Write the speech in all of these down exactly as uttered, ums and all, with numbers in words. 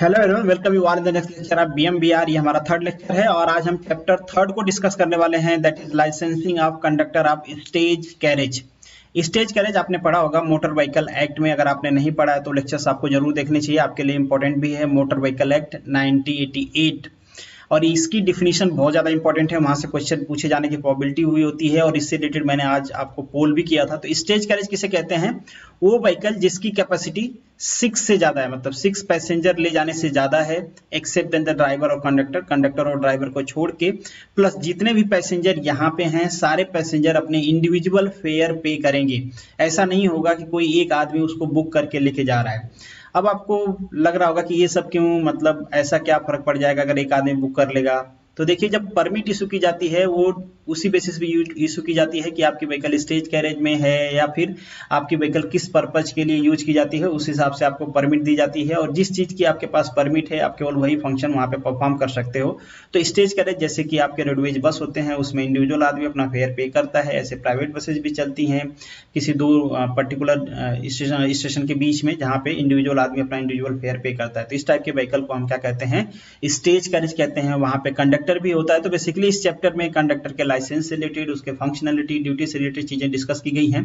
Hello everyone, welcome you all in the next lecture of B M B R. ये हमारा third lecture है और आज हम चैप्टर थर्ड को डिस्कस करने वाले हैं, that is licensing of conductor of stage carriage. Stage carriage आपने पढ़ा होगा मोटर व्हीकल एक्ट में, अगर आपने नहीं पढ़ा है तो लेक्चर्स आपको जरूर देखने चाहिए, आपके लिए इंपॉर्टेंट भी है। Motor vehicle act nineteen eighty eight और इसकी डिफिनीशन बहुत ज़्यादा इंपॉर्टेंट है, वहाँ से क्वेश्चन पूछे जाने की प्रोबेबिलिटी हुई होती है और इससे रिलेटेड मैंने आज आपको पोल भी किया था। तो स्टेज कैरेज किसे कहते हैं? वो व्हीकल जिसकी कैपेसिटी सिक्स से ज़्यादा है, मतलब सिक्स पैसेंजर ले जाने से ज़्यादा है, एक्सेप्ट द ड्राइवर और कंडक्टर, कंडक्टर और ड्राइवर को छोड़ के, प्लस जितने भी पैसेंजर यहाँ पे हैं सारे पैसेंजर अपने इंडिविजुअल फेयर पे करेंगे। ऐसा नहीं होगा कि कोई एक आदमी उसको बुक करके लेके जा रहा है। अब आपको लग रहा होगा कि ये सब क्यों, मतलब ऐसा क्या फर्क पड़ जाएगा अगर एक आदमी बुक कर लेगा? तो देखिए, जब परमिट इशू की जाती है वो उसी बेसिस पे इशू की जाती है कि आपकी व्हीकल स्टेज कैरेज में है या फिर आपकी व्हीकल किस पर्पज के लिए यूज की जाती है, उस हिसाब से आपको परमिट दी जाती है। और जिस चीज़ की आपके पास परमिट है आप केवल वही फंक्शन वहाँ पे परफॉर्म कर सकते हो। तो स्टेज कैरेज जैसे कि आपके रोडवेज बस होते हैं उसमें इंडिविजुअल आदमी अपना फेयर पे करता है, ऐसे प्राइवेट बसेज भी चलती हैं किसी दो पर्टिकुलर स्टेशन स्टेशन के बीच में जहाँ पे इंडिविजुअल आदमी अपना इंडिविजुअल फेयर पे करता है। तो इस टाइप के व्हीकल को हम क्या कहते हैं? स्टेज कैरेज कहते हैं। वहाँ पे कंडक्टर भी होता है। तो बेसिकली इस चैप्टर में कंडक्टर के लाइसेंस से रिलेटेड, उसके फंक्शनलिटी, ड्यूटी से रिलेटेड चीजें डिस्कस की गई हैं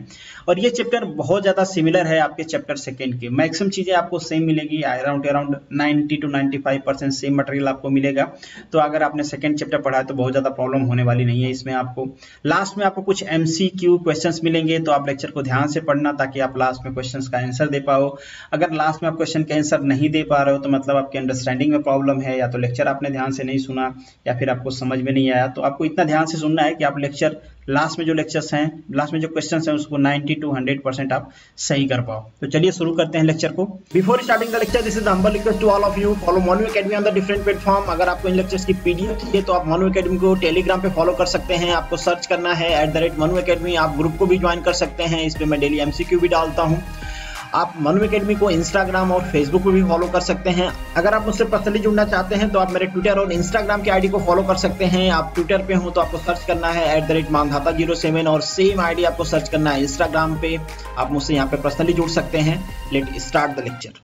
और ये चैप्टर बहुत ज्यादा सिमिलर है आपके चैप्टर सेकंड के। मैक्सिमम चीजें आपको सेम मिलेगी, around around ninety two ninety five percent same material आपको मिलेगा। तो अगर आपने सेकंड चैप्टर पढ़ा है तो बहुत ज्यादा प्रॉब्लम होने वाली नहीं है इसमें। आपको लास्ट में आपको कुछ एमसीक्यू क्वेश्चंस मिलेंगे, तो आप लेक्चर को ध्यान से पढ़ना ताकि आप लास्ट में क्वेश्चंस का आंसर दे पाओ। अगर लास्ट में आप क्वेश्चन का आंसर नहीं दे पा रहे हो तो मतलब आपकी अंडरस्टैंडिंग में प्रॉब्लम है, या तो लेक्चर आपने ध्यान से नहीं सुना या फिर आपको समझ में नहीं आया। तो आपको इतना ध्यान से सुनना है कि आप लेक्चर लास्ट में जो लेक्चर्स हैं, लास्ट में जो क्वेश्चंस हैं उसको नाइंटी टू हंड्रेड परसेंट आप सही कर पाओ। तो चलिए शुरू करते हैं लेक्चर को। Before starting the lecture, this is humble request to all of you, follow Mono Academy on the different platform. अगर आपको इन लेक्चर्स की पीडीएफ चाहिए तो आप मोनो एकेडमी को टेलीग्राम पे फॉलो कर सकते हैं, आपको सर्च करना है at the rate Mono Academy. आप ग्रुप को भी ज्वाइन कर सकते हैं, इस पर मैं डेली एमसीक्यू भी डालता हूँ। आप मनु एकेडमी को इंस्टाग्राम और फेसबुक पर भी फॉलो कर सकते हैं। अगर आप मुझसे पर्सनली जुड़ना चाहते हैं तो आप मेरे ट्विटर और इंस्टाग्राम की आईडी को फॉलो कर सकते हैं। आप ट्विटर पे हो तो आपको सर्च करना है at the rate Mandhata zero seven, और सेम आईडी आपको सर्च करना है इंस्टाग्राम पे। आप मुझसे यहाँ पे पर्सनली जुड़ सकते हैं। Let start the lecture.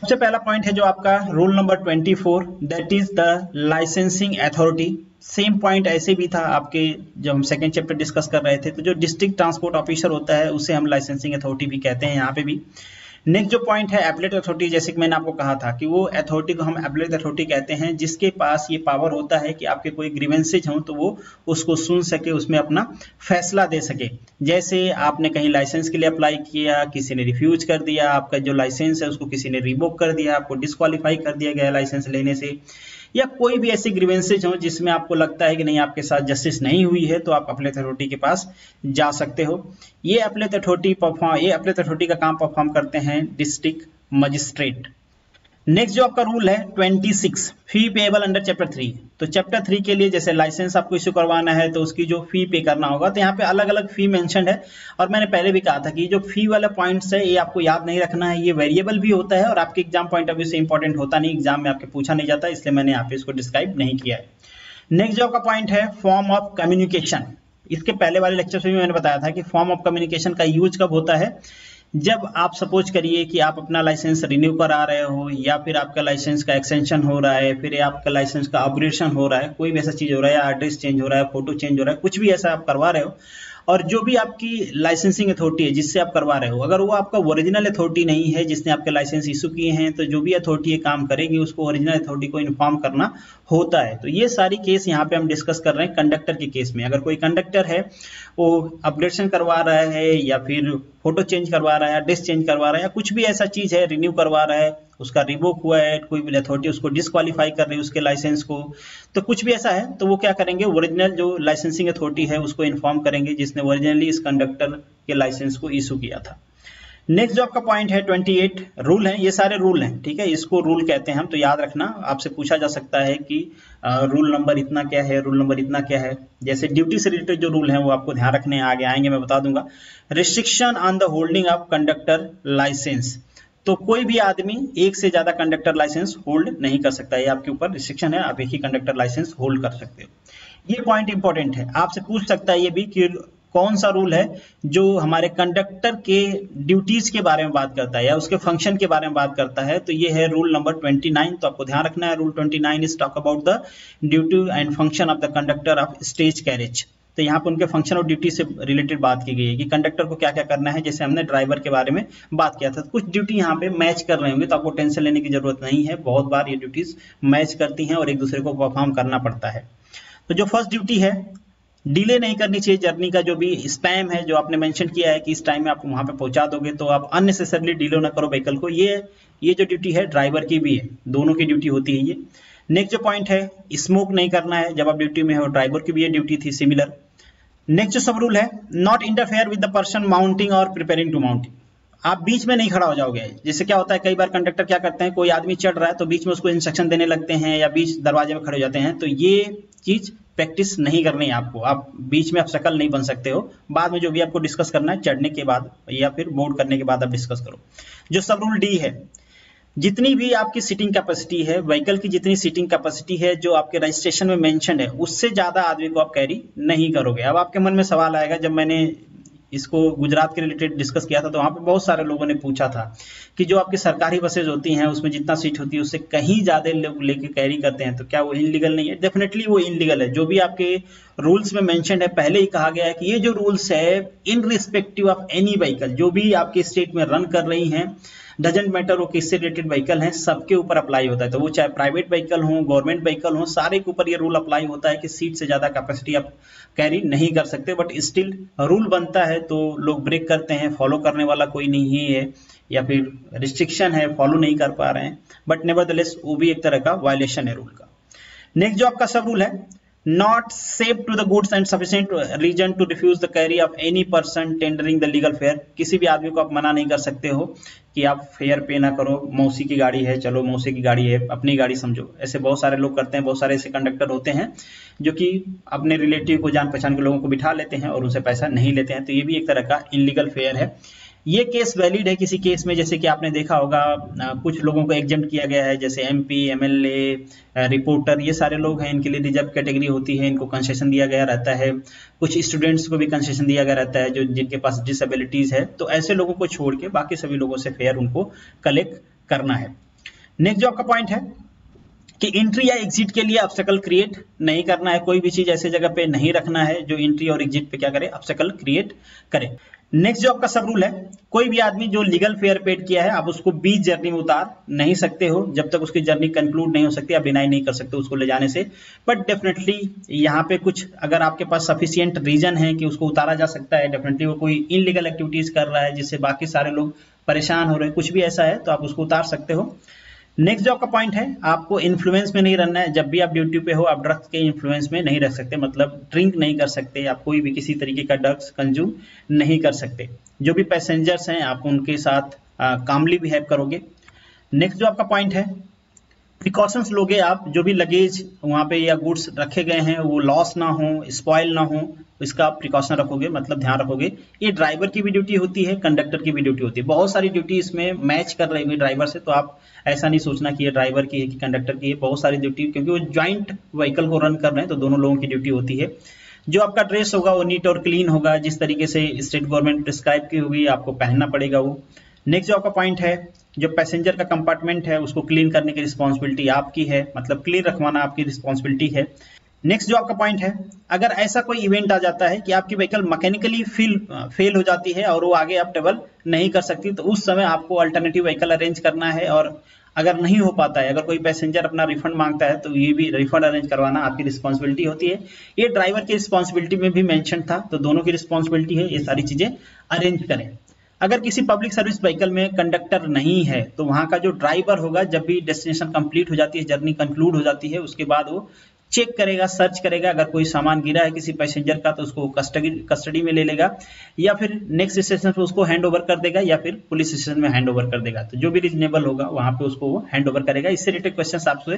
सबसे पहला पॉइंट है जो आपका rule number twenty four, that is the licensing authority. Same point ऐसे भी था आपके जब हम सेकंड चैप्टर डिस्कस कर रहे थे। तो जो डिस्ट्रिक्ट ट्रांसपोर्ट ऑफिसर होता है उसे हम लाइसेंसिंग अथॉरिटी भी कहते हैं यहाँ पे भी। नेक्स्ट जो पॉइंट है एप्पलेट अथॉरिटी, जैसे कि मैंने आपको कहा था कि वो अथॉरिटी को हम एप्पलेट अथॉरिटी कहते हैं जिसके पास ये पावर होता है कि आपके कोई ग्रीवेंसेज हों तो वो उसको सुन सके, उसमें अपना फैसला दे सके। जैसे आपने कहीं लाइसेंस के लिए अप्लाई किया, किसी ने रिफ्यूज कर दिया, आपका जो लाइसेंस है उसको किसी ने रिवोक कर दिया, आपको डिस्क्वालीफाई कर दिया गया लाइसेंस लेने से, या कोई भी ऐसी ग्रीवेंसेज हो जिसमें आपको लगता है कि नहीं आपके साथ जस्टिस नहीं हुई है, तो आप एप्पलेट अथॉरिटी के पास जा सकते हो। ये एप्पलेट अथॉरिटी परफॉर्म ये एप्पलेट अथॉरिटी का काम परफॉर्म करते हैं डिस्ट्रिक्ट मजिस्ट्रेट। नेक्स्ट जो आपका रूल है twenty six, fee payable under chapter three. तो चैप्टर थ्री के लिए जैसे लाइसेंस आपको इश्यू करवाना है तो उसकी जो फी पे करना होगा, तो यहाँ पे अलग अलग फी मेंशन है। और मैंने पहले भी कहा था कि जो फी वाला पॉइंट्स है ये आपको याद नहीं रखना है, ये वेरिएबल भी होता है और आपके एग्जाम पॉइंट ऑफ व्यू से इंपॉर्टेंट होता नहीं, एग्जाम में आपके पूछा नहीं जाता, इसलिए मैंने यहाँ पे इसको डिस्क्राइब नहीं किया है। नेक्स्ट जो आपका पॉइंट है फॉर्म ऑफ कम्युनिकेशन। इसके पहले वाले लेक्चर में भी मैंने बताया था कि फॉर्म ऑफ कम्युनिकेशन का यूज कब होता है, जब आप सपोज करिए कि आप अपना लाइसेंस रिन्यू करा रहे हो या फिर आपका लाइसेंस का एक्सटेंशन हो रहा है, फिर आपका लाइसेंस का अपग्रेडेशन हो रहा है, कोई भी ऐसा चीज़ हो रहा है, एड्रेस चेंज हो रहा है, फोटो चेंज हो रहा है, कुछ भी ऐसा आप करवा रहे हो, और जो भी आपकी लाइसेंसिंग अथॉरिटी है जिससे आप करवा रहे हो, अगर वो आपका ओरिजिनल अथॉरिटी नहीं है जिसने आपके लाइसेंस इशू किए हैं, तो जो भी अथॉरिटी काम करेगी उसको ओरिजिनल अथॉरिटी को इन्फॉर्म करना होता है। तो ये सारी केस यहाँ पे हम डिस्कस कर रहे हैं। कंडक्टर के केस में अगर कोई कंडक्टर है वो अपग्रेडेशन करवा रहा है या फिर फोटो चेंज करवा रहा है, एड्रेस चेंज करवा रहा है, या कुछ भी ऐसा चीज़ है रिन्यू करवा रहा है, उसका रिवोक हुआ है, कोई भी अथॉरिटी उसको डिस्क्वालीफाई कर रही है उसके लाइसेंस को, तो कुछ भी ऐसा है तो वो क्या करेंगे, ओरिजिनल जो लाइसेंसिंग अथॉरिटी है उसको इन्फॉर्म करेंगे जिसने ओरिजिनली इस कंडक्टर के लाइसेंस को इशू किया था। नेक्स्ट जो आपका पॉइंट है ट्वेंटी एट, रूल है, ये सारे रूल हैं, ठीक है, इसको रूल कहते हैं हम, तो याद रखना। आपसे पूछा जा सकता है कि रूल नंबर इतना क्या है, रूल नंबर इतना क्या है। जैसे ड्यूटी से रिलेटेड जो रूल है वो आपको ध्यान रखने, आगे आएंगे मैं बता दूंगा। Restriction on the holding of conductor licence, तो कोई भी आदमी एक से ज्यादा कंडक्टर लाइसेंस होल्ड नहीं कर सकता, ये आपके ऊपर रिस्ट्रिक्शन है, आप एक ही कंडक्टर लाइसेंस होल्ड कर सकते हो। ये पॉइंट इंपॉर्टेंट है। आपसे पूछ सकता है ये भी कि कौन सा रूल है जो हमारे कंडक्टर के ड्यूटीज के बारे में बात करता है या उसके फंक्शन के बारे में बात करता है, तो ये है रूल नंबर उनतीस। तो आपको ध्यान रखना है रूल उनतीस is talk about the duty and function of the conductor of stage carriage. तो यहाँ पे उनके फंक्शन और ड्यूटी से रिलेटेड बात की गई है कि कंडक्टर को क्या क्या करना है, जैसे हमने ड्राइवर के बारे में बात किया था। तो कुछ ड्यूटी यहाँ पे मैच कर रहे होंगे, तो आपको टेंशन लेने की जरूरत नहीं है, बहुत बार ये ड्यूटीज मैच करती हैं और एक दूसरे को परफॉर्म करना पड़ता है। तो जो फर्स्ट ड्यूटी है, डिले नहीं करनी चाहिए जर्नी का जो भी स्पैम है, जो आपने मेंशन किया है कि इस टाइम में आप वहाँ पे पहुँचा दोगे, तो आप अननेसेसरली डिले ना करो व्हीकल को। ये ये जो ड्यूटी है ड्राइवर की भी है, दोनों की ड्यूटी होती है ये। नेक्स्ट जो पॉइंट है, स्मोक नहीं करना है जब आप ड्यूटी में हो, ड्राइवर की भी ये ड्यूटी थी सिमिलर। नेक्स्ट जो सब रूल है, not interfere with the person mounting और प्रिपेयरिंग टू माउंटिंग। आप बीच में नहीं खड़ा हो जाओगे। जैसे क्या होता है, कई बार कंडक्टर क्या करते हैं, कोई आदमी चढ़ रहा है तो बीच में उसको इंस्ट्रक्शन देने लगते हैं या बीच दरवाजे में खड़े हो जाते हैं। तो ये चीज प्रैक्टिस नहीं करनी है आपको, आप बीच में आप शकल नहीं बन सकते हो। बाद में जो भी आपको डिस्कस करना है चढ़ने के बाद या फिर बोर्ड करने के बाद आप डिस्कस करो। जो सब रूल डी है, जितनी भी आपकी सीटिंग कैपेसिटी है, व्हीकल की जितनी सीटिंग कैपेसिटी है जो आपके रजिस्ट्रेशन में मेंशन है, उससे ज़्यादा आदमी को आप कैरी नहीं करोगे। अब आपके मन में सवाल आएगा, जब मैंने इसको गुजरात के रिलेटेड डिस्कस किया था तो वहाँ पे बहुत सारे लोगों ने पूछा था कि जो आपकी सरकारी बसेज होती हैं उसमें जितना सीट होती है उससे कहीं ज़्यादा लोग लेके कैरी करते हैं, तो क्या वो इनलीगल नहीं है? डेफिनेटली वो इनलीगल है। जो भी आपके रूल्स में मेंशन है, पहले ही कहा गया है कि ये जो रूल्स है in respective of any vehicle, जो भी आपके स्टेट में रन कर रही हैं, डजेंट मैटर वो किससे रिलेटेड व्हीकल हैं, सबके ऊपर अप्लाई होता है। तो वो चाहे प्राइवेट व्हीकल हो, गवर्नमेंट व्हीकल हो, सारे के ऊपर ये रूल अप्लाई होता है कि सीट से ज़्यादा कैपेसिटी आप कैरी नहीं कर सकते। बट स्टिल रूल बनता है तो लोग ब्रेक करते हैं, फॉलो करने वाला कोई नहीं है या फिर रिस्ट्रिक्शन है, फॉलो नहीं कर पा रहे हैं, बट नेवरदलेस वो भी एक तरह का वायलेशन है रूल का। नेक्स्ट जो आपका सब रूल है, Not safe to the goods and sufficient reason to refuse the carry of any person tendering the legal fare। किसी भी आदमी को आप मना नहीं कर सकते हो कि आप फेयर पे ना करो, मौसी की गाड़ी है, चलो मौसी की गाड़ी है, अपनी गाड़ी समझो। ऐसे बहुत सारे लोग करते हैं, बहुत सारे ऐसे कंडक्टर होते हैं जो कि अपने रिलेटिव को, जान पहचान के लोगों को बिठा लेते हैं और उनसे पैसा नहीं लेते हैं। तो ये भी एक तरह का इनलीगल फेयर है। ये केस वैलिड है किसी केस में, जैसे कि आपने देखा होगा कुछ लोगों को एग्जेम्प्ट किया गया है, जैसे एमपी, एमएलए, रिपोर्टर, ये सारे लोग हैं, इनके लिए रिजर्व कैटेगरी होती है, इनको कंसेशन दिया गया रहता है। कुछ स्टूडेंट्स को भी कंसेशन दिया गया रहता है जो जिनके पास डिसेबिलिटीज़ है। तो ऐसे लोगों को छोड़ के बाकी सभी लोगों से फेयर उनको कलेक्ट करना है। नेक्स्ट जो आपका पॉइंट है कि एंट्री या एग्जिट के लिए ऑब्स्टेकल क्रिएट नहीं करना है, कोई भी चीज़ ऐसे जगह पे नहीं रखना है जो एंट्री और एग्जिट पे क्या करे, ऑब्स्टेकल क्रिएट करे। नेक्स्ट जो आपका सब रूल है, कोई भी आदमी जो लीगल फेयर पेड किया है आप उसको बीच जर्नी में उतार नहीं सकते हो जब तक उसकी जर्नी कंक्लूड नहीं हो सकती, आप डिनाई नहीं कर सकते उसको ले जाने से। बट डेफिनेटली यहाँ पे कुछ, अगर आपके पास सफिशियंट रीजन है कि उसको उतारा जा सकता है, डेफिनेटली वो कोई इनलीगल एक्टिविटीज कर रहा है जिससे बाकी सारे लोग परेशान हो रहे हैं, कुछ भी ऐसा है तो आप उसको उतार सकते हो। नेक्स्ट जो आपका पॉइंट है, आपको इन्फ्लुएंस में नहीं रहना है। जब भी आप ड्यूटी पे हो आप ड्रग्स के इन्फ्लुएंस में नहीं रह सकते, मतलब ड्रिंक नहीं कर सकते, आप कोई भी किसी तरीके का ड्रग्स कंज्यूम नहीं कर सकते। जो भी पैसेंजर्स हैं आप उनके साथ कामली बिहेव करोगे। नेक्स्ट जो आपका पॉइंट है, प्रिकॉशंस लोगे आप, जो भी लगेज वहाँ पे या गुड्स रखे गए हैं वो लॉस ना हो, स्पॉइल ना हो, इसका प्रिकॉशन रखोगे, मतलब ध्यान रखोगे। ये ड्राइवर की भी ड्यूटी होती है, कंडक्टर की भी ड्यूटी होती है, बहुत सारी ड्यूटी इसमें मैच कर रही होगी ड्राइवर से। तो आप ऐसा नहीं सोचना कि ये ड्राइवर की है कि कंडक्टर की है, बहुत सारी ड्यूटी, क्योंकि वो ज्वाइंट व्हीकल को रन कर रहे हैं तो दोनों लोगों की ड्यूटी होती है। जो आपका ड्रेस होगा वो नीट और क्लीन होगा, जिस तरीके से स्टेट गवर्नमेंट प्रिस्क्राइब की होगी आपको पहनना पड़ेगा वो। नेक्स्ट जो आपका पॉइंट है, जो पैसेंजर का कंपार्टमेंट है उसको क्लीन करने की रिस्पॉन्सिबिलिटी आपकी है, मतलब क्लीन रखवाना आपकी रिस्पॉन्सिबिलिटी है। नेक्स्ट जो आपका पॉइंट है, अगर ऐसा कोई इवेंट आ जाता है कि आपकी व्हीकल मैकेनिकली फेल फेल हो जाती है और वो आगे आप ट्रेवल नहीं कर सकती, तो उस समय आपको अल्टरनेटिव व्हीकल अरेंज करना है। और अगर नहीं हो पाता है, अगर कोई पैसेंजर अपना रिफंड मांगता है तो ये भी रिफंड अरेंज करवाना आपकी रिस्पॉन्सिबिलिटी होती है। ये ड्राइवर की रिस्पॉन्सिबिलिटी में भी मैंशन था, तो दोनों की रिस्पॉन्सिबिलिटी है ये सारी चीज़ें अरेंज करें। अगर किसी पब्लिक सर्विस व्हीकल में कंडक्टर नहीं है तो वहाँ का जो ड्राइवर होगा, जब भी डेस्टिनेशन कंप्लीट हो जाती है, जर्नी कंक्लूड हो जाती है, उसके बाद वो चेक करेगा, सर्च करेगा, अगर कोई सामान गिरा है किसी पैसेंजर का तो उसको कस्टडी कस्टडी में ले लेगा या फिर नेक्स्ट स्टेशन पर उसको हैंड ओवर कर देगा या फिर पुलिस स्टेशन में हैंड ओवर कर देगा। तो जो भी रिजनेबल होगा वहाँ पे उसको वो हैंड ओवर करेगा। इससे रिलेटेड क्वेश्चन आपसे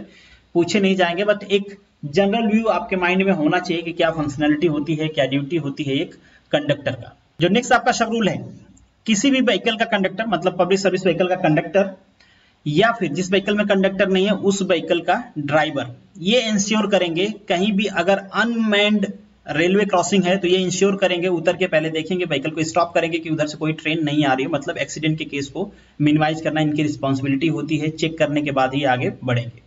पूछे नहीं जाएंगे, बट एक जनरल व्यू आपके माइंड में होना चाहिए कि क्या फंक्शनैलिटी होती है, क्या ड्यूटी होती है एक कंडक्टर का। जो नेक्स्ट आपका सब रूल है, किसी भी व्हीकल का कंडक्टर, मतलब पब्लिक सर्विस व्हीकल का कंडक्टर या फिर जिस व्हीकल में कंडक्टर नहीं है उस व्हीकल का ड्राइवर, ये इंश्योर करेंगे कहीं भी अगर अनमैन्ड रेलवे क्रॉसिंग है तो ये इंश्योर करेंगे, उतर के पहले देखेंगे व्हीकल को, स्टॉप करेंगे कि उधर से कोई ट्रेन नहीं आ रही है, मतलब एक्सीडेंट के केस को मिनिमाइज करना इनकी रिस्पॉन्सिबिलिटी होती है, चेक करने के बाद ही आगे बढ़ेंगे।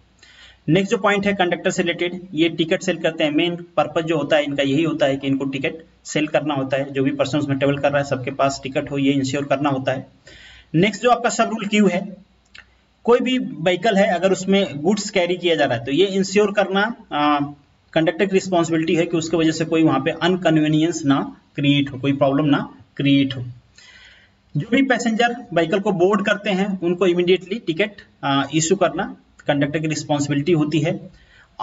नेक्स्ट जो पॉइंट है कंडक्टर से रिलेटेड, ये टिकट सेल करते हैं, मेन पर्पस जो होता है इनका यही होता है कि इनको टिकट सेल करना होता है, जो भी पर्सन उसमें ट्रेवल कर रहा है सबके पास टिकट हो, ये इंश्योर करना होता है। नेक्स्ट जो आपका सब रूल क्यू है, कोई भी व्हीकल है अगर उसमें गुड्स कैरी किया जा रहा है तो ये इंश्योर करना कंडक्टर की रिस्पॉन्सिबिलिटी है कि उसकी वजह से कोई वहाँ पे अनकन्वीनियंस ना क्रिएट हो, कोई प्रॉब्लम ना क्रिएट हो। जो भी पैसेंजर व्हीकल को बोर्ड करते हैं उनको इमीडिएटली टिकट इशू करना कंडक्टर की रिस्पॉन्सिबिलिटी होती है।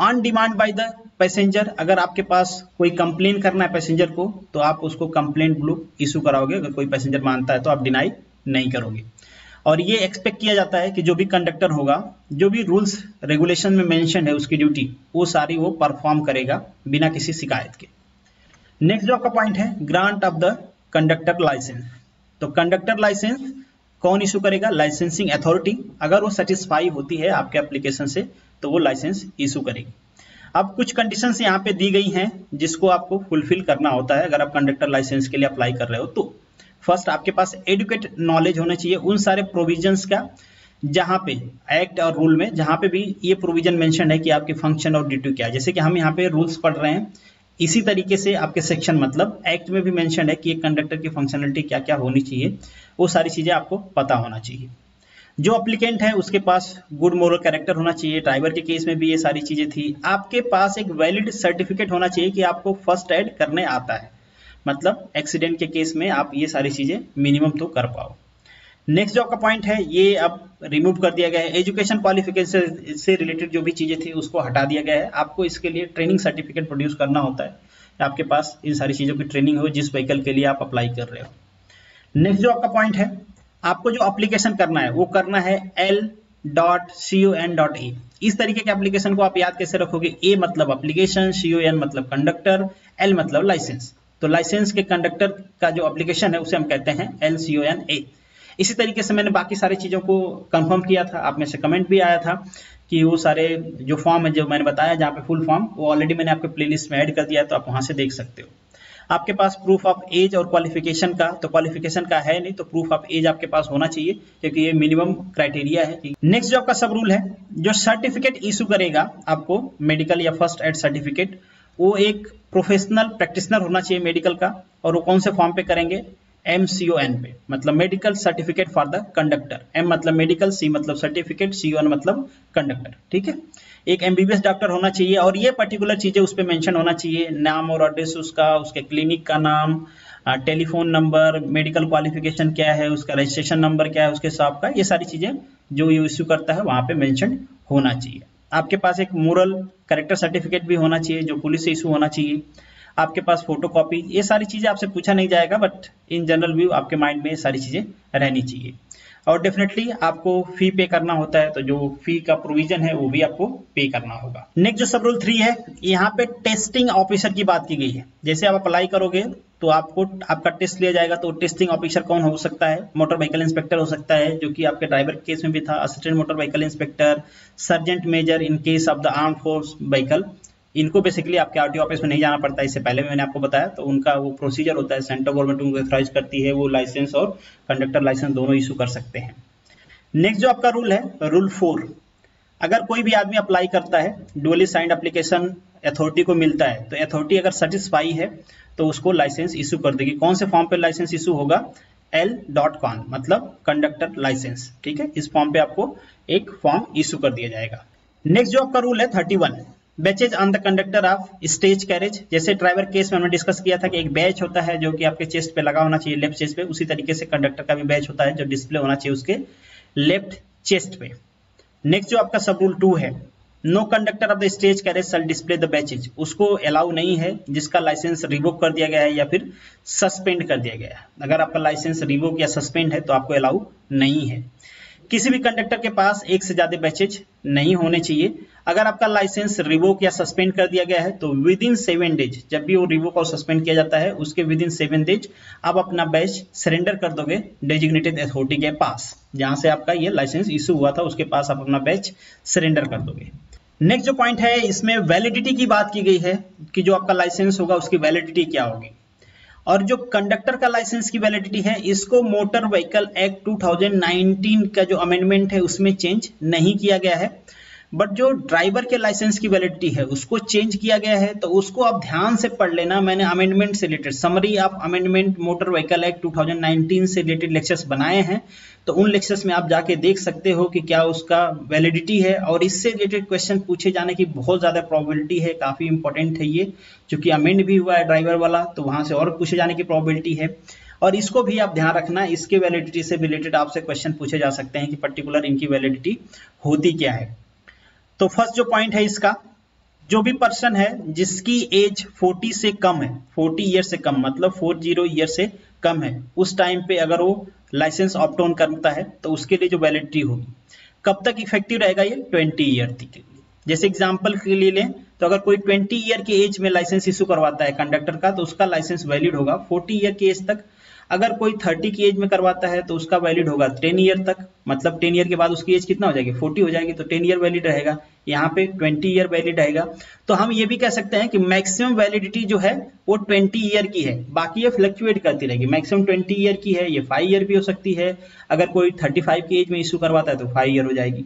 On demand by the passenger, अगर आपके पास कोई कंप्लेन करना है पैसेंजर को तो आप उसको कंप्लेंट ब्लू इशू कराओगे, अगर कोई पैसेंजर मानता है तो आप डिनाई नहीं करोगे। और ये एक्सपेक्ट किया जाता है कि जो भी कंडक्टर होगा, जो भी रूल्स रेगुलेशन में मेंशन है उसकी ड्यूटी, वो सारी वो परफॉर्म करेगा बिना किसी शिकायत के। नेक्स्ट जो आपका पॉइंट है grant of the conductor licence, तो कंडक्टर लाइसेंस कौन इशू करेगा? लाइसेंसिंग अथॉरिटी, अगर वो सेटिस्फाई होती है आपके एप्लीकेशन से तो वो लाइसेंस इशू करेगी। अब कुछ कंडीशंस यहाँ पे दी गई हैं जिसको आपको फुलफिल करना होता है अगर आप कंडक्टर लाइसेंस के लिए अप्लाई कर रहे हो तो। फर्स्ट, आपके पास एडुकेट नॉलेज होना चाहिए उन सारे प्रोविजंस का जहाँ पे एक्ट और रूल में जहाँ पे भी ये प्रोविजन मेंशन है कि आपके फंक्शन और ड्यूटी क्या है। जैसे कि हम यहाँ पे रूल्स पढ़ रहे हैं, इसी तरीके से आपके सेक्शन मतलब एक्ट में भी मेंशन है कि एक कंडक्टर की फंक्शनलिटी क्या क्या होनी चाहिए, वो सारी चीज़ें आपको पता होना चाहिए। जो अप्लीकेंट है उसके पास गुड मोरल कैरेक्टर होना चाहिए, ड्राइवर के केस में भी ये सारी चीज़ें थी। आपके पास एक वैलिड सर्टिफिकेट होना चाहिए कि आपको फर्स्ट एड करने आता है, मतलब एक्सीडेंट के केस में आप ये सारी चीज़ें मिनिमम तो कर पाओ। नेक्स्ट जो आपका पॉइंट है ये अब रिमूव कर दिया गया है, एजुकेशन क्वालिफिकेशन से रिलेटेड जो भी चीज़ें थी उसको हटा दिया गया है। आपको इसके लिए ट्रेनिंग सर्टिफिकेट प्रोड्यूस करना होता है, आपके पास इन सारी चीज़ों की ट्रेनिंग हो जिस व्हीकल के लिए आप अप्लाई कर रहे हो। नेक्स्ट जो आपका पॉइंट है, आपको जो एप्लीकेशन करना है वो करना है L dot C O N dot A. इस तरीके के एप्लीकेशन को आप याद कैसे रखोगे? ए मतलब एप्लीकेशन, सी ओ एन मतलब कंडक्टर, एल मतलब लाइसेंस। तो लाइसेंस के कंडक्टर का जो एप्लीकेशन है उसे हम कहते हैं L C O N A. इसी तरीके से मैंने बाकी सारी चीज़ों को कंफर्म किया था, आप में से कमेंट भी आया था कि वो सारे जो फॉर्म है जो मैंने बताया जहाँ पे फुल फॉर्म, वो ऑलरेडी मैंने आपके प्लेलिस्ट में ऐड कर दिया है तो आप वहाँ से देख सकते हो। आपके पास प्रूफ ऑफ एज और क्वालिफिकेशन का, तो क्वालिफिकेशन का है नहीं तो प्रूफ ऑफ एज आपके पास होना चाहिए क्योंकि ये मिनिमम क्राइटेरिया है। नेक्स्ट जो आपका सब रूल है, जो सर्टिफिकेट इशू करेगा आपको मेडिकल या फर्स्ट एड सर्टिफिकेट, वो एक प्रोफेशनल प्रैक्टिशनर होना चाहिए मेडिकल का। और वो कौन से फॉर्म पे करेंगे? एम सी ओ एन पे, मतलब medical certificate for the conductor. M मतलब मेडिकल, सी मतलब सर्टिफिकेट, सी ओ एन मतलब कंडक्टर, ठीक है। एक एमबीबीएस डॉक्टर होना चाहिए और ये पर्टिकुलर चीज़ें उस पर मैंशन होना चाहिए, नाम और एड्रेस उसका, उसके क्लिनिक का नाम, टेलीफोन नंबर, मेडिकल क्वालिफिकेशन क्या है, उसका रजिस्ट्रेशन नंबर क्या है, उसके शॉप का, ये सारी चीज़ें जो ये इश्यू करता है वहाँ पर मैंशन होना चाहिए। आपके पास एक मोरल कैरेक्टर सर्टिफिकेट भी होना चाहिए जो पुलिस से इशू होना चाहिए। आपके पास फोटोकॉपी, ये सारी चीज़ें आपसे पूछा नहीं जाएगा बट इन जनरल व्यू आपके माइंड में सारी चीज़ें रहनी चाहिए। और डेफिनेटली आपको फी पे करना होता है तो जो फी का प्रोविजन है वो भी आपको पे करना होगा। नेक्स्ट जो सब रूल थ्री है, यहाँ पे टेस्टिंग ऑफिसर की बात की गई है। जैसे आप अप्लाई करोगे तो आपको आपका टेस्ट लिया जाएगा, तो टेस्टिंग ऑफिसर कौन हो सकता है? मोटर व्हीकल इंस्पेक्टर हो सकता है जो कि आपके ड्राइवर केस में भी था, assistant motor vehicle inspector, sergeant major in case of the arm force vehicle. इनको बेसिकली आपके आरटीओ ऑफिस में नहीं जाना पड़ता है, इससे पहले मैंने आपको बताया, तो उनका वो प्रोसीजर होता है, सेंट्रल गवर्नमेंट उनको ऑथराइज करती है, वो लाइसेंस और कंडक्टर लाइसेंस दोनों इशू कर सकते हैं। नेक्स्ट जो आपका रूल है रूल फोर, अगर कोई भी आदमी अप्लाई करता है, डुअली साइंड एप्लीकेशन अथॉरिटी को मिलता है तो अथॉरिटी अगर सेटिस्फाई है तो उसको लाइसेंस इशू कर देगी। कौन से फॉर्म पे लाइसेंस इशू होगा? एल डॉट कॉन मतलब कंडक्टर लाइसेंस, ठीक है। इस फॉर्म पे आपको एक फॉर्म इशू कर दिया जाएगा। नेक्स्ट जो आपका रूल है thirty one, badges on the conductor of stage carriage. जैसे ड्राइवर केस में हमने डिस्कस किया था कि एक बैच होता है जो कि आपके चेस्ट पे लगा होना चाहिए, लेफ्ट चेस्ट पे, उसी तरीके से कंडक्टर का भी बैच होता है जो डिस्प्ले होना चाहिए उसके लेफ्ट चेस्ट पे। नेक्स्ट जो आपका सब रूल टू है, no conductor of the stage carriage shall display the badges, उसको अलाउ नहीं है जिसका लाइसेंस रिवोक कर दिया गया है या फिर सस्पेंड कर दिया गया है। अगर आपका लाइसेंस रिवोक या सस्पेंड है तो आपको अलाउ नहीं है। किसी भी कंडक्टर के पास एक से ज्यादा बैचेज नहीं होने चाहिए। अगर आपका लाइसेंस रिवोक या सस्पेंड कर दिया गया है तो विद इन सेवन डेज, जब भी वो रिवोक और सस्पेंड किया जाता है उसके विद इन सेवन डेज आप अपना बैच सरेंडर कर दोगे डेजिग्नेटेड अथॉरिटी के पास, जहां से आपका ये लाइसेंस इशू हुआ था उसके पास आप अपना बैच सरेंडर कर दोगे। नेक्स्ट जो पॉइंट है इसमें वैलिडिटी की बात की गई है कि जो आपका लाइसेंस होगा उसकी वैलिडिटी क्या होगी, और जो कंडक्टर का लाइसेंस की वैलिडिटी है इसको motor vehicle act two thousand nineteen का जो अमेंडमेंट है उसमें चेंज नहीं किया गया है, बट जो ड्राइवर के लाइसेंस की वैलिडिटी है उसको चेंज किया गया है। तो उसको आप ध्यान से पढ़ लेना, मैंने अमेंडमेंट से रिलेटेड समरी आप amendment motor vehicle act two thousand nineteen से रिलेटेड लेक्चर्स बनाए हैं, तो उन लेक्चर्स में आप जाके देख सकते हो कि क्या उसका वैलिडिटी है, और इससे रिलेटेड क्वेश्चन पूछे जाने की बहुत ज़्यादा प्रोबेबिलिटी है, काफ़ी इंपॉर्टेंट है ये, चूँकि अमेंड भी हुआ है ड्राइवर वाला, तो वहाँ से और पूछे जाने की प्रोबेबिलिटी है, और इसको भी आप ध्यान रखना, इसके वैलिडिटी से रिलेटेड आपसे क्वेश्चन पूछे जा सकते हैं कि पर्टिकुलर इनकी वैलिडिटी होती क्या है। तो फर्स्ट जो पॉइंट है इसका, जो भी पर्सन है जिसकी एज चालीस से कम है, चालीस ईयर से कम, मतलब चालीस ईयर से कम है, उस टाइम पे अगर वो लाइसेंस ऑप्ट ऑन करता है तो उसके लिए जो वैलिडिटी होगी कब तक इफेक्टिव रहेगा, ये बीस ईयर तक के लिए। जैसे एग्जांपल के लिए लें तो अगर कोई बीस ईयर के एज में लाइसेंस इशू करवाता है कंडक्टर का, तो उसका लाइसेंस वैलिड होगा चालीस ईयर के एज तक। अगर कोई तीस की एज में करवाता है तो उसका वैलिड होगा दस ईयर तक, मतलब दस ईयर के बाद उसकी एज कितना हो जाएगी, चालीस हो जाएगी, तो दस ईयर वैलिड रहेगा, यहाँ पे बीस ईयर वैलिड रहेगा। तो हम ये भी कह सकते हैं कि मैक्सिमम वैलिडिटी जो है वो बीस ईयर की है, बाकी ये फ्लक्चुएट करती रहेगी। मैक्सिमम बीस ईयर की है, ये पाँच ईयर भी हो सकती है, अगर कोई पैंतीस की एज में इशू करवाता है तो पाँच ईयर हो जाएगी,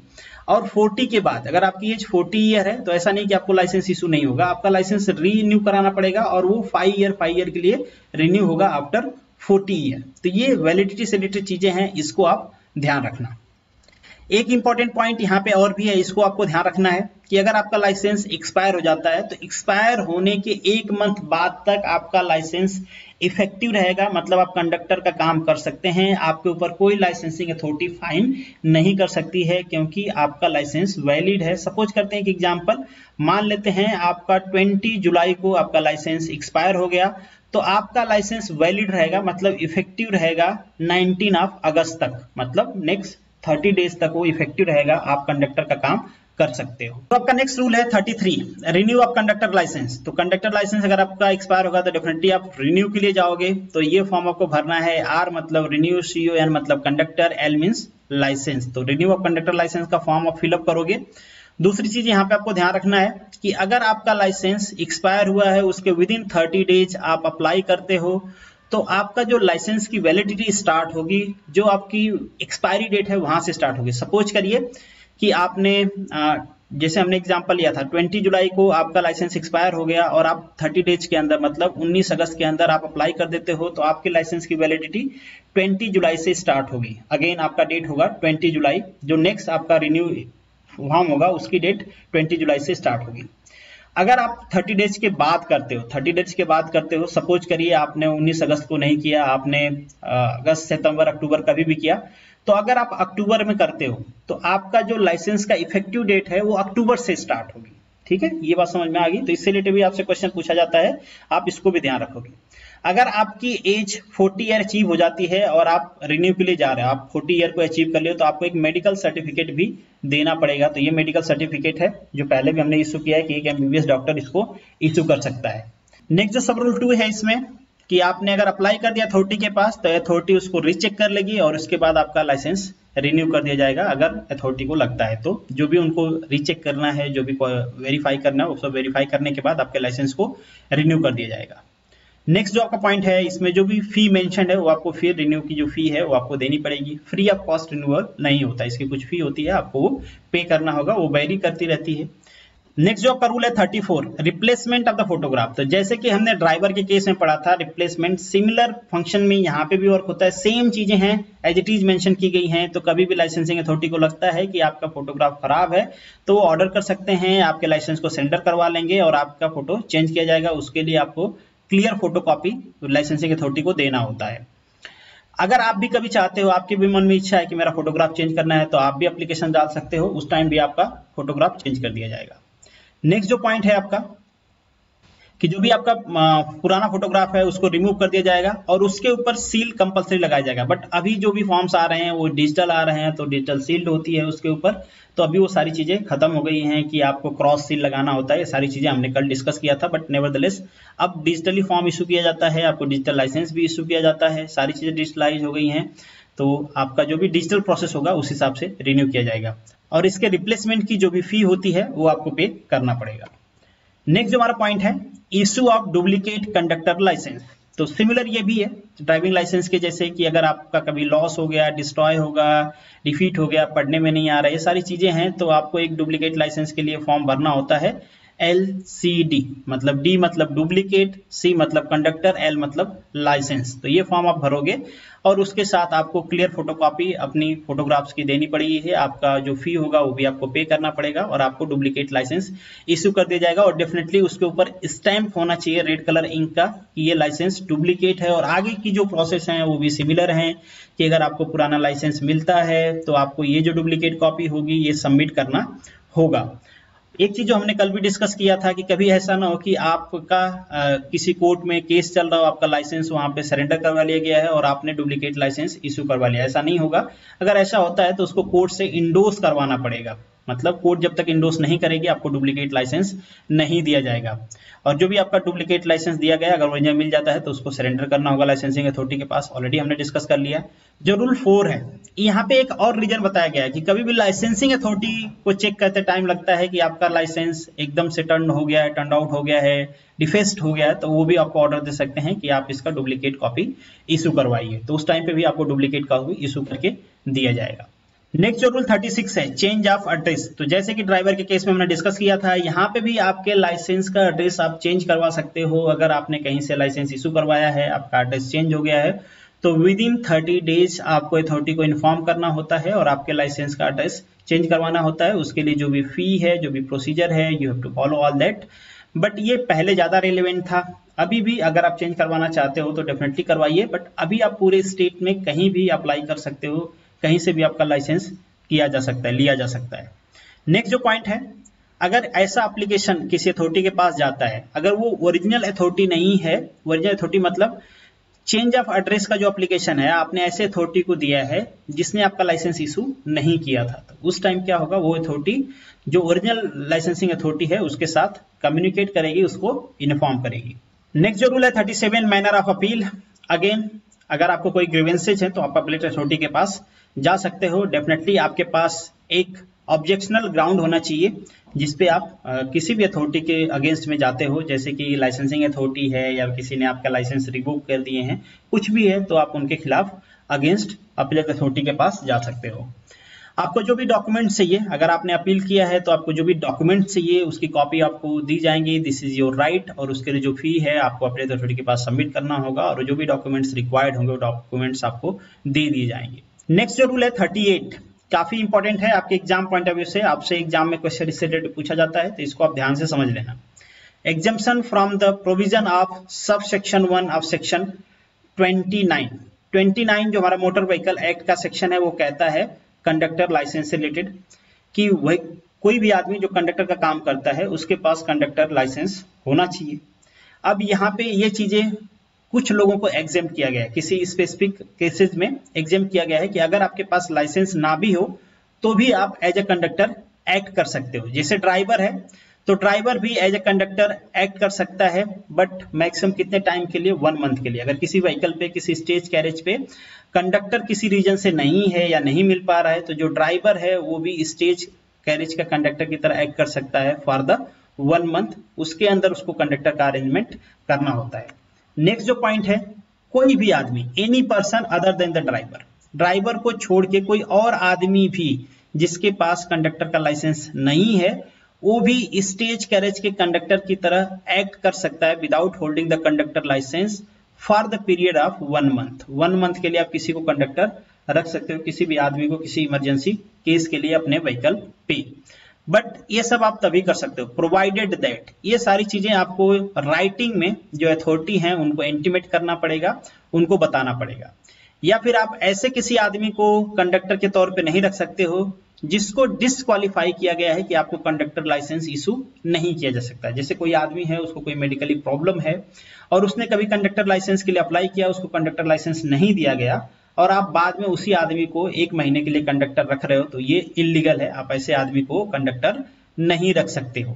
और चालीस के बाद अगर आपकी एज चालीस ईयर है तो ऐसा नहीं कि आपको लाइसेंस इशू नहीं होगा, आपका लाइसेंस रीन्यू कराना पड़ेगा, और वो पाँच ईयर पाँच ईयर के लिए रिन्यू होगा आफ्टर चालीस ईयर। तो ये वैलिडिटी से रिलेटेड चीजें हैं, इसको आप ध्यान रखना। एक इंपॉर्टेंट पॉइंट यहाँ पे और भी है, इसको आपको ध्यान रखना है कि अगर आपका लाइसेंस एक्सपायर हो जाता है तो एक्सपायर होने के एक मंथ बाद तक आपका लाइसेंस इफेक्टिव रहेगा, मतलब आप कंडक्टर का काम कर सकते हैं, आपके ऊपर कोई लाइसेंसिंग अथॉरिटी फाइन नहीं कर सकती है क्योंकि आपका लाइसेंस वैलिड है। सपोज करते हैं कि एग्जाम्पल मान लेते हैं आपका बीस जुलाई को आपका लाइसेंस एक्सपायर हो गया, तो आपका लाइसेंस वैलिड रहेगा, मतलब इफेक्टिव रहेगा नाइनटीन ऑफ अगस्त तक, मतलब नेक्स्ट तीस डेज तक वो इफेक्टिव रहेगा, आप कंडक्टर का काम कर सकते हो। तो आपका नेक्स्ट रूल है तैंतीस, रिन्यू ऑफ कंडक्टर लाइसेंस। तो कंडक्टर लाइसेंस अगर आपका एक्सपायर होगा तो डेफिनेटली आप रिन्यू के लिए जाओगे, तो ये फॉर्म आपको भरना है, आर मतलब रिन्यू, सी ओ एन मतलब कंडक्टर, एल मीन्स लाइसेंस। तो रिन्यू ऑफ कंडक्टर लाइसेंस का फॉर्म आप फिलअप करोगे। दूसरी चीज यहाँ पे आपको ध्यान रखना है कि अगर आपका लाइसेंस एक्सपायर हुआ है उसके विद इन तीस डेज आप अप्लाई करते हो तो आपका जो लाइसेंस की वैलिडिटी स्टार्ट होगी जो आपकी एक्सपायरी डेट है वहां से स्टार्ट होगी। सपोज करिए कि आपने आ, जैसे हमने एग्जांपल लिया था बीस जुलाई को आपका लाइसेंस एक्सपायर हो गया और आप तीस डेज के अंदर मतलब उन्नीस अगस्त के अंदर आप अप्लाई कर देते हो, तो आपके लाइसेंस की वैलिडिटी बीस जुलाई से स्टार्ट होगी। अगेन आपका डेट होगा बीस जुलाई, जो नेक्स्ट आपका रिन्यू फॉर्म होगा उसकी डेट बीस जुलाई से स्टार्ट होगी। अगर आप तीस डेज के बाद करते हो, तीस डेज के बाद करते हो, सपोज करिए आपने उन्नीस अगस्त को नहीं किया, आपने अगस्त सितंबर अक्टूबर कभी भी किया, तो अगर आप अक्टूबर में करते हो तो आपका जो लाइसेंस का इफेक्टिव डेट है वो अक्टूबर से स्टार्ट होगी। ठीक है, ये बात समझ में आ गई। तो इससे रिलेटेड भी आपसे क्वेश्चन पूछा जाता है, आप इसको भी ध्यान रखोगे। अगर आपकी एज चालीस ईयर अचीव हो जाती है और आप रिन्यू के लिए जा रहे हो, आप चालीस ईयर को अचीव कर लियो, तो आपको एक मेडिकल सर्टिफिकेट भी देना पड़ेगा। तो ये मेडिकल सर्टिफिकेट है जो पहले भी हमने इशू किया है कि एक एमबीबीएस डॉक्टर इसको इशू कर सकता है। नेक्स्ट जो सब रूल टू है इसमें कि आपने अगर अप्लाई कर दिया अथॉरिटी के पास तो अथॉरिटी उसको रीचेक कर लेगी और उसके बाद आपका लाइसेंस रिन्यू कर दिया जाएगा अगर अथॉरिटी को लगता है। तो जो भी उनको रीचेक करना है, जो भी वेरीफाई करना है, वो सब वेरीफाई करने के बाद आपके लाइसेंस को रिन्यू कर दिया जाएगा। नेक्स्ट जो आपका पॉइंट है इसमें जो भी फी मेंशन्ड है वो आपको फिर रिन्यू की जो फी है वो आपको देनी पड़ेगी। फ्री ऑफ कॉस्ट रिन्यूअल नहीं होता, इसकी कुछ फी होती है, आपको वो पे करना होगा, वो वेरी करती रहती है। नेक्स्ट जो आपका रूल है thirty four, replacement of the photograph. तो जैसे कि हमने ड्राइवर के केस में पढ़ा था रिप्लेसमेंट, सिमिलर फंक्शन में यहाँ पे भी वर्क होता है, सेम चीजें हैं, एज इट इज मेंशन की गई हैं। तो कभी भी लाइसेंसिंग अथॉरिटी को लगता है कि आपका फोटोग्राफ खराब है तो वो ऑर्डर कर सकते हैं, आपके लाइसेंस को सरेंडर करवा लेंगे और आपका फोटो चेंज किया जाएगा। उसके लिए आपको क्लियर फोटोकॉपी लाइसेंसिंग अथॉरिटी को देना होता है। अगर आप भी कभी चाहते हो, आपके भी मन में इच्छा है कि मेरा फोटोग्राफ चेंज करना है, तो आप भी एप्लीकेशन डाल सकते हो, उस टाइम भी आपका फोटोग्राफ चेंज कर दिया जाएगा। नेक्स्ट जो पॉइंट है आपका कि जो भी आपका पुराना फोटोग्राफ है उसको रिमूव कर दिया जाएगा और उसके ऊपर सील कंपलसरी लगाया जाएगा। बट अभी जो भी फॉर्म्स आ रहे हैं वो डिजिटल आ रहे हैं, तो डिजिटल सील्ड होती है उसके ऊपर, तो अभी वो सारी चीज़ें खत्म हो गई हैं कि आपको क्रॉस सील लगाना होता है। ये सारी चीज़ें हमने कल डिस्कस किया था, बट नेवरदलेस अब डिजिटली फॉर्म इशू किया जाता है, आपको डिजिटल लाइसेंस भी इशू किया जाता है, सारी चीज़ें डिजिटलाइज हो गई हैं, तो आपका जो भी डिजिटल प्रोसेस होगा उस हिसाब से रिन्यू किया जाएगा। और इसके रिप्लेसमेंट की जो भी फी होती है वो आपको पे करना पड़ेगा। नेक्स्ट जो हमारा पॉइंट है, issue of duplicate conductor licence. तो सिमिलर ये भी है ड्राइविंग लाइसेंस के जैसे कि अगर आपका कभी लॉस हो गया, डिस्ट्रॉय होगा, डिफीट हो गया, पढ़ने में नहीं आ रहा, ये सारी चीजें हैं, तो आपको एक डुप्लीकेट लाइसेंस के लिए फॉर्म भरना होता है। एल सी डी मतलब डी मतलब डुप्लीकेट, सी मतलब कंडक्टर, एल मतलब लाइसेंस। तो ये फॉर्म आप भरोगे और उसके साथ आपको क्लियर फोटोकॉपी अपनी फोटोग्राफ्स की देनी पड़ेगी है। आपका जो फी होगा वो भी आपको पे करना पड़ेगा और आपको डुप्लीकेट लाइसेंस इश्यू कर दिया जाएगा। और डेफिनेटली उसके ऊपर स्टैम्प होना चाहिए रेड कलर इंक का कि ये लाइसेंस डुप्लीकेट है। और आगे की जो प्रोसेस है वो भी सिमिलर है कि अगर आपको पुराना लाइसेंस मिलता है तो आपको ये जो डुप्लीकेट कॉपी होगी ये सबमिट करना होगा। एक चीज जो हमने कल भी डिस्कस किया था कि कभी ऐसा ना हो कि आपका आ, किसी कोर्ट में केस चल रहा हो, आपका लाइसेंस वहां पे सरेंडर करवा लिया गया है और आपने डुप्लीकेट लाइसेंस इश्यू करवा लिया। ऐसा नहीं होगा। अगर ऐसा होता है तो उसको कोर्ट से इंडोर्स करवाना पड़ेगा, मतलब कोर्ट जब तक इंडोर्स नहीं करेगी आपको डुप्लीकेट लाइसेंस नहीं दिया जाएगा। और जो भी आपका डुप्लीकेट लाइसेंस दिया गया अगर ओरिजिनल मिल जाता है तो उसको सरेंडर करना होगा लाइसेंसिंग अथॉरिटी के पास। ऑलरेडी हमने डिस्कस कर लिया। जो रूल फोर है यहाँ पे एक और रीजन बताया गया है कि कभी भी लाइसेंसिंग अथॉरिटी को चेक करते टाइम लगता है कि आपका लाइसेंस एकदम से टर्न हो गया है, टर्न आउट हो गया है, डिफेस्ट हो गया है, तो वो भी आपको ऑर्डर दे सकते हैं कि आप इसका डुप्लीकेट कॉपी इशू करवाइए। तो उस टाइम पे भी आपको डुप्लीकेट कॉपी इशू करके दिया जाएगा। नेक्स्ट जो रूल छत्तीस है चेंज ऑफ एड्रेस। तो जैसे कि ड्राइवर के केस में हमने डिस्कस किया था, यहाँ पे भी आपके लाइसेंस का एड्रेस आप चेंज करवा सकते हो। अगर आपने कहीं से लाइसेंस इशू करवाया है, आपका एड्रेस चेंज हो गया है, तो विद इन थर्टी डेज आपको अथॉरिटी को इन्फॉर्म करना होता है और आपके लाइसेंस का एड्रेस चेंज करवाना होता है। उसके लिए जो भी फी है, जो भी प्रोसीजर है, you have to follow all that. But ये पहले ज़्यादा रेलिवेंट था। अभी भी अगर आप चेंज करवाना चाहते हो तो डेफिनेटली करवाइए, बट अभी आप पूरे स्टेट में कहीं भी अप्लाई कर सकते हो, कहीं से भी आपका लाइसेंस किया जा सकता है, लिया जा सकता है। नेक्स्ट जो पॉइंट है, अगर ऐसा एप्लीकेशन किसी अथॉरिटी के पास जाता है, अगर वो ओरिजिनल अथॉरिटी नहीं है, ओरिजिनल अथॉरिटी मतलब चेंज ऑफ एड्रेस का जो एप्लीकेशन है आपने ऐसे अथॉरिटी को दिया है जिसने आपका लाइसेंस इशू नहीं किया था, तो उस टाइम क्या होगा, वो अथॉरिटी जो ओरिजिनल लाइसेंसिंग अथॉरिटी है उसके साथ कम्युनिकेट करेगी, उसको इन्फॉर्म करेगी। नेक्स्ट जो रूल है thirty seven manner of appeal. Again अगर आपको कोई ग्रीवेंसेज है तो आप अपीलेट अथॉरिटी के पास जा सकते हो। डेफिनेटली आपके पास एक ऑब्जेक्शनल ग्राउंड होना चाहिए जिसपे आप आ, किसी भी अथॉरिटी के अगेंस्ट में जाते हो, जैसे कि लाइसेंसिंग अथॉरिटी है या किसी ने आपका लाइसेंस रिवोक कर दिए हैं, कुछ भी है, तो आप उनके खिलाफ अगेंस्ट अपीलेट अथॉरिटी के पास जा सकते हो। आपको जो भी डॉक्यूमेंट चाहिए, अगर आपने अपील किया है तो आपको जो भी डॉक्यूमेंट चाहिए उसकी कॉपी आपको दी जाएंगी। This is your right. और उसके लिए जो फी है आपको अपीलेट अथॉरिटी के पास सबमिट करना होगा और जो भी डॉक्यूमेंट्स रिक्वायर्ड होंगे वो डॉक्यूमेंट्स आपको दे दिए जाएंगे। नेक्स्ट जो रूल है थर्टी एट, काफी इंपॉर्टेंट है आपके एग्जाम पॉइंट ऑफ व्यू से। आपसे एग्जाम में क्वेश्चन इससे रिलेटेड पूछा जाता है तो इसको आप ध्यान से समझ लेना। Exemption from the provision of sub section one of section उनतीस उनतीस जो हमारा मोटर व्हीकल एक्ट का सेक्शन है वो कहता है कंडक्टर लाइसेंस से रिलेटेड कि वही कोई भी आदमी जो कंडक्टर का काम करता है उसके पास कंडक्टर लाइसेंस होना चाहिए। अब यहाँ पे ये चीजें कुछ लोगों को एग्जेम्प्ट किया गया है, किसी स्पेसिफिक केसेस में एग्जेम्प्ट किया गया है कि अगर आपके पास लाइसेंस ना भी हो तो भी आप एज ए कंडक्टर एक्ट कर सकते हो। जैसे ड्राइवर है तो ड्राइवर भी एज ए कंडक्टर एक्ट कर सकता है, बट मैक्सिमम कितने टाइम के लिए, वन मंथ के लिए। अगर किसी व्हीकल पे, किसी स्टेज कैरेज पे कंडक्टर किसी रीजन से नहीं है या नहीं मिल पा रहा है तो जो ड्राइवर है वो भी स्टेज कैरेज का कंडक्टर की तरह एक्ट कर सकता है फॉर द वन मंथ। उसके अंदर उसको कंडक्टर का अरेंजमेंट करना होता है। नेक्स्ट जो पॉइंट है, कोई भी आदमी, any person other than the driver, driver को छोड़ के कोई और आदमी भी जिसके पास कंडक्टर का लाइसेंस नहीं है वो भी स्टेज कैरेज के कंडक्टर की तरह एक्ट कर सकता है without holding the conductor licence for the period of one month. One month के लिए आप किसी को कंडक्टर रख सकते हो, किसी भी आदमी को, किसी इमरजेंसी केस के लिए अपने व्हीकल पे। बट ये सब आप तभी कर सकते हो प्रोवाइडेड दैट, ये सारी चीजें आपको राइटिंग में जो अथॉरिटी हैं उनको इंटीमेट करना पड़ेगा, उनको बताना पड़ेगा। या फिर आप ऐसे किसी आदमी को कंडक्टर के तौर पे नहीं रख सकते हो जिसको डिसक्वालीफाई किया गया है कि आपको कंडक्टर लाइसेंस इशू नहीं किया जा सकता है। जैसे कोई आदमी है, उसको कोई मेडिकली प्रॉब्लम है और उसने कभी कंडक्टर लाइसेंस के लिए अप्लाई किया, उसको कंडक्टर लाइसेंस नहीं दिया गया और आप बाद में उसी आदमी को एक महीने के लिए कंडक्टर रख रहे हो तो ये इलीगल है। आप ऐसे आदमी को कंडक्टर नहीं रख सकते हो।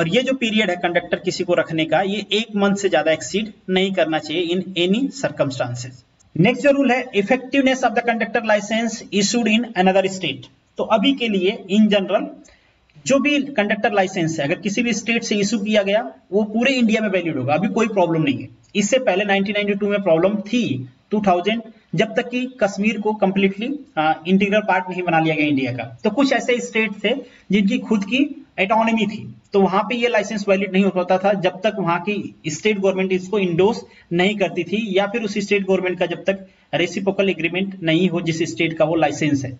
और ये जो पीरियड है कंडक्टर किसी को रखने का, ये एक मंथ से ज्यादा एक्सीड नहीं करना चाहिए इन एनी सर्कमस्टांसेस। नेक्स्ट जो रूल है effectiveness of the conductor licence issued in another state. तो अभी के लिए इन जनरल जो भी कंडक्टर लाइसेंस है अगर किसी भी स्टेट से इशू किया गया वो पूरे इंडिया में वैलिड होगा, अभी कोई प्रॉब्लम नहीं है। इससे पहले नाइनटीन नाइंटी टू में प्रॉब्लम थी, टू थाउजेंड जब तक कि कश्मीर को कंप्लीटली इंटीग्रल पार्ट नहीं बना लिया गया इंडिया का। तो कुछ ऐसे स्टेट थे जिनकी खुद की एटोनमी थी तो वहां पे ये लाइसेंस वैलिड नहीं हो पाता था जब तक वहां की स्टेट गवर्नमेंट इसको इंडोर्स नहीं करती थी या फिर उस स्टेट गवर्नमेंट का जब तक रेसिप्रोकल एग्रीमेंट नहीं हो जिस स्टेट का वो लाइसेंस है।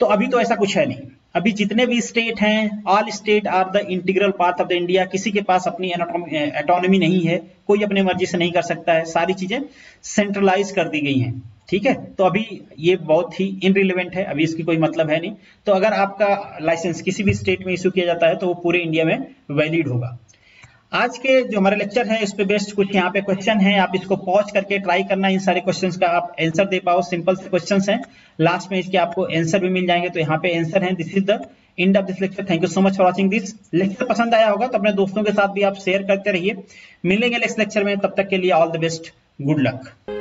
तो अभी तो ऐसा कुछ है नहीं, अभी जितने भी स्टेट हैं all state are the integral part of the India, किसी के पास अपनी एटोनमी नहीं है, कोई अपने मर्जी से नहीं कर सकता है, सारी चीजें सेंट्रलाइज कर दी गई हैं। ठीक है, तो अभी ये बहुत ही इनरिलेवेंट है, अभी इसकी कोई मतलब है नहीं। तो अगर आपका लाइसेंस किसी भी स्टेट में इश्यू किया जाता है तो वो पूरे इंडिया में वैलिड होगा। आज के जो हमारे लेक्चर है उस पर बेस्ट कुछ यहाँ पे क्वेश्चन है, आप इसको पॉज करके ट्राई करना, इन सारे क्वेश्चंस का आप आंसर दे पाओ। सिंपल से क्वेश्चंस हैं, लास्ट में इसके आपको आंसर भी मिल जाएंगे, तो यहाँ पे आंसर है। This is the end of this lecture, thank you so much for watching this lecture. पसंद आया होगा तो अपने दोस्तों के साथ भी आप शेयर करते रहिए। मिलेंगे नेक्स्ट लेक्चर में, तब तक के लिए all the best, good luck.